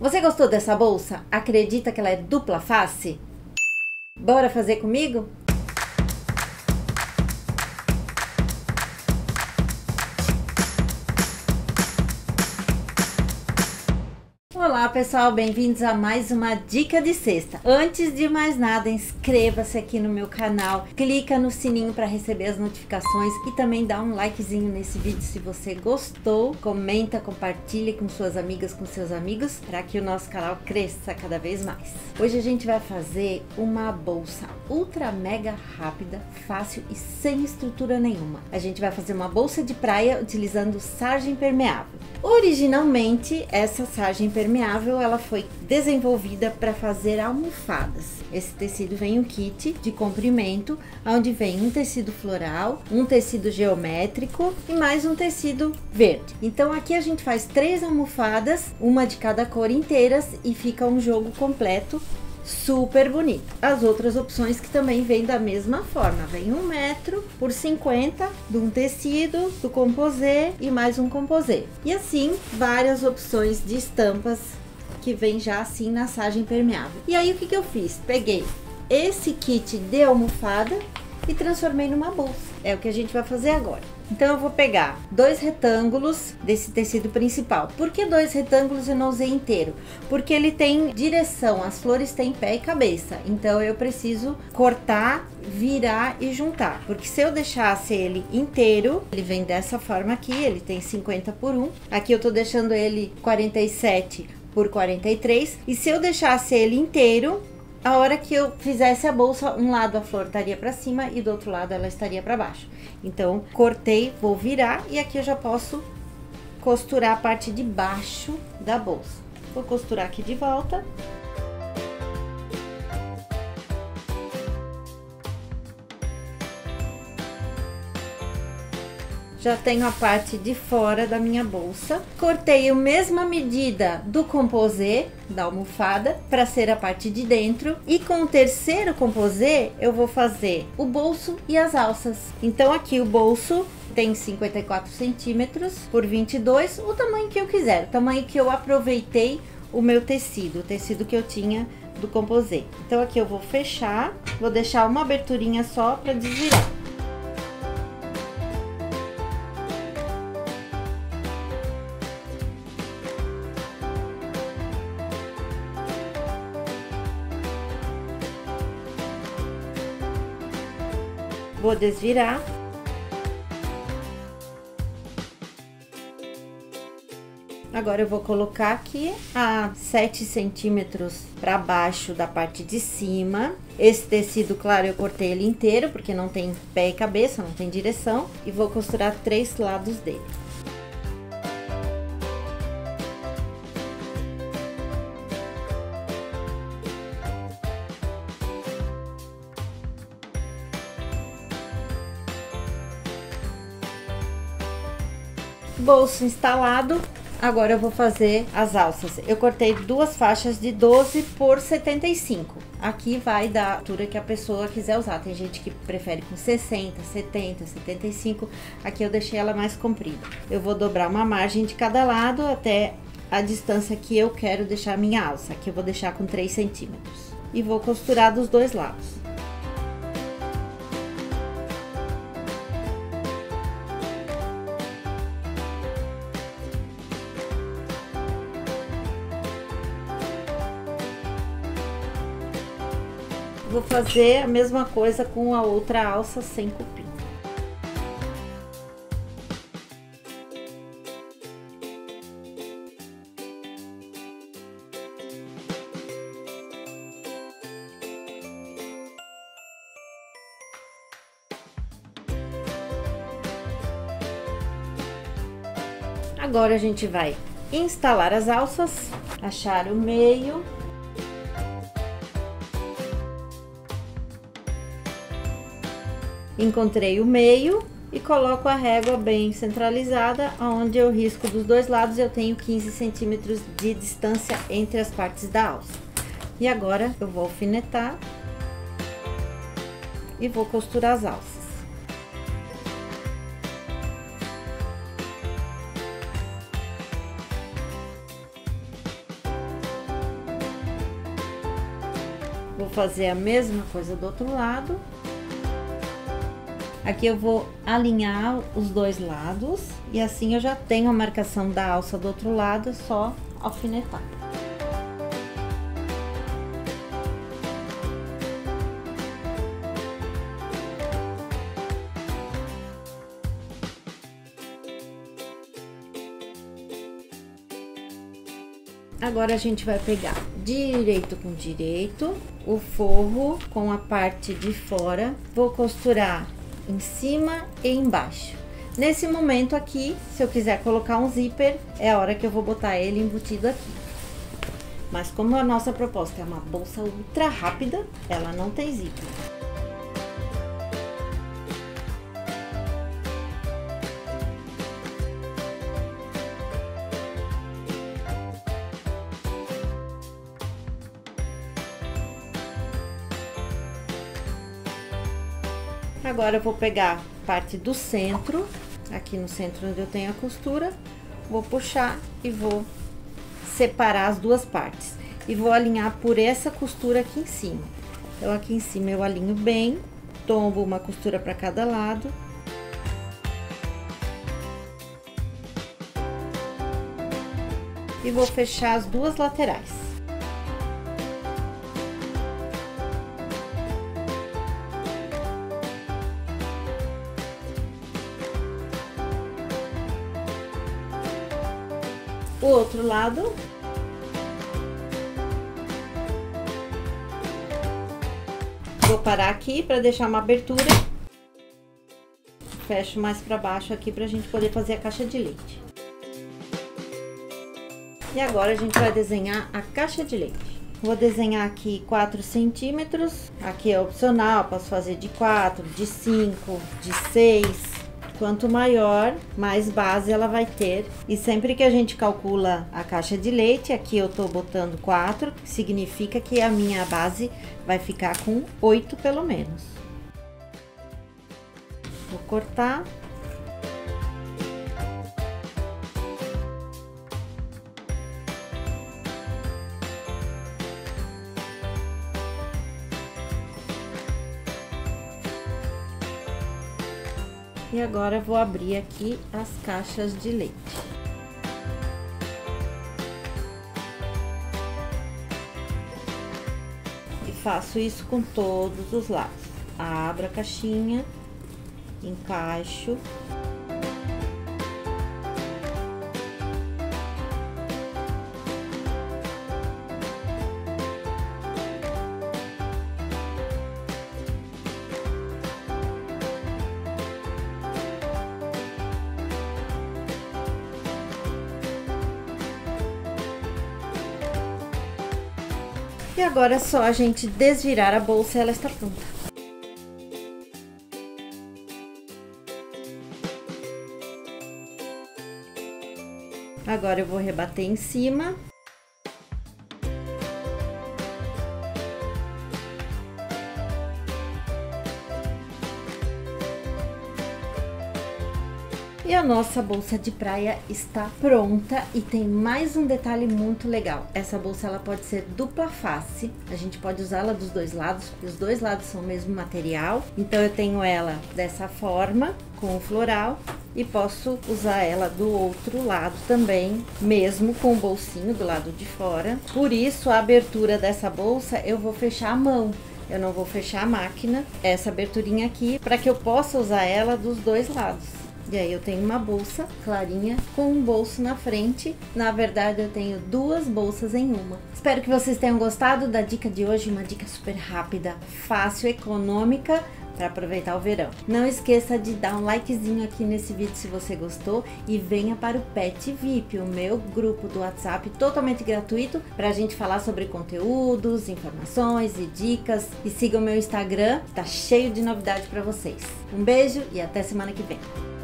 Você gostou dessa bolsa? Acredita que ela é dupla face? Bora fazer comigo? Olá pessoal, bem-vindos a mais uma dica de cesta. Antes de mais nada, inscreva-se aqui no meu canal, clica no sininho para receber as notificações e também dá um likezinho nesse vídeo se você gostou. Comenta, compartilha com suas amigas, com seus amigos, para que o nosso canal cresça cada vez mais. Hoje a gente vai fazer uma bolsa ultra mega rápida, fácil e sem estrutura nenhuma. A gente vai fazer uma bolsa de praia utilizando sarja impermeável. Originalmente, essa sarja impermeável ela foi desenvolvida para fazer almofadas. Esse tecido vem um kit de comprimento, onde vem um tecido floral, um tecido geométrico e mais um tecido verde. Então aqui a gente faz 3 almofadas, uma de cada cor inteiras, e fica um jogo completo super bonito. As outras opções que também vêm da mesma forma, vem 1 m por 50 de um tecido, do composê e mais um composê. E assim, várias opções de estampas que vem já assim na sarja impermeável. E aí o que eu fiz? Peguei esse kit de almofada e transformei numa bolsa. É o que a gente vai fazer agora. Então eu vou pegar 2 retângulos desse tecido principal. Por que 2 retângulos eu não usei inteiro? Porque ele tem direção, as flores têm pé e cabeça. Então eu preciso cortar, virar e juntar. Porque se eu deixasse ele inteiro, ele vem dessa forma aqui, ele tem 50 por 1. Aqui eu tô deixando ele 47 por 43. E se eu deixasse ele inteiro, a hora que eu fizesse a bolsa, um lado a flor estaria para cima e do outro lado ela estaria para baixo. Então cortei, vou virar e aqui eu já posso costurar a parte de baixo da bolsa. Vou costurar aqui de volta. Já tenho a parte de fora da minha bolsa. Cortei a mesma medida do composê, da almofada, para ser a parte de dentro. E com o terceiro composê, eu vou fazer o bolso e as alças. Então aqui o bolso tem 54 centímetros por 22, o tamanho que eu quiser. O tamanho que eu aproveitei o meu tecido, o tecido que eu tinha do composê. Então aqui eu vou fechar, vou deixar uma aberturinha só para desvirar. Vou desvirar. Agora eu vou colocar aqui a 7 centímetros para baixo da parte de cima. Esse tecido, claro, eu cortei ele inteiro, porque não tem pé e cabeça, não tem direção. E vou costurar 3 lados dele. Bolso instalado, agora eu vou fazer as alças. Eu cortei 2 faixas de 12 por 75. Aqui vai da altura que a pessoa quiser usar. Tem gente que prefere com 60, 70, 75. Aqui eu deixei ela mais comprida. Eu vou dobrar uma margem de cada lado até a distância que eu quero deixar a minha alça. Aqui eu vou deixar com 3 centímetros. E vou costurar dos 2 lados. Vou fazer a mesma coisa com a outra alça sem cupim. Agora a gente vai instalar as alças, achar o meio. Encontrei o meio e coloco a régua bem centralizada, onde eu risco dos 2 lados. Eu tenho 15 centímetros de distância entre as partes da alça. E agora eu vou alfinetar e vou costurar as alças. Vou fazer a mesma coisa do outro lado. Aqui eu vou alinhar os dois lados e assim eu já tenho a marcação da alça do outro lado, é só alfinetar. Agora a gente vai pegar direito com direito, o forro com a parte de fora, vou costurar em cima e embaixo. Nesse momento aqui, se eu quiser colocar um zíper, é a hora que eu vou botar ele embutido aqui. Mas como a nossa proposta é uma bolsa ultra rápida, ela não tem zíper. Agora eu vou pegar parte do centro, aqui no centro onde eu tenho a costura, vou puxar e vou separar as duas partes. E vou alinhar por essa costura aqui em cima. Então, aqui em cima eu alinho bem, tombo uma costura para cada lado. E vou fechar as duas laterais. O outro lado. Vou parar aqui para deixar uma abertura. Fecho mais para baixo aqui para a gente poder fazer a caixa de leite. E agora a gente vai desenhar a caixa de leite. Vou desenhar aqui 4 centímetros. Aqui é opcional, posso fazer de 4, de 5, de 6. Quanto maior, mais base ela vai ter. E sempre que a gente calcula a caixa de leite, aqui eu tô botando 4, significa que a minha base vai ficar com 8 pelo menos. Vou cortar. E agora vou abrir aqui as caixas de leite. E faço isso com todos os lados. Abro a caixinha, encaixo. E agora é só a gente desvirar a bolsa e ela está pronta. Agora eu vou rebater em cima. E a nossa bolsa de praia está pronta e tem mais um detalhe muito legal. Essa bolsa ela pode ser dupla face, a gente pode usá-la dos dois lados, porque os dois lados são o mesmo material. Então eu tenho ela dessa forma, com o floral, e posso usar ela do outro lado também, mesmo com o bolsinho do lado de fora. Por isso a abertura dessa bolsa eu vou fechar a mão. Eu não vou fechar a máquina, essa aberturinha aqui, para que eu possa usar ela dos dois lados. E aí eu tenho uma bolsa clarinha com um bolso na frente. Na verdade eu tenho duas bolsas em uma. Espero que vocês tenham gostado da dica de hoje. Uma dica super rápida, fácil, econômica para aproveitar o verão. Não esqueça de dar um likezinho aqui nesse vídeo se você gostou. E venha para o Pet VIP, o meu grupo do WhatsApp totalmente gratuito. Para a gente falar sobre conteúdos, informações e dicas. E siga o meu Instagram, tá cheio de novidade para vocês. Um beijo e até semana que vem.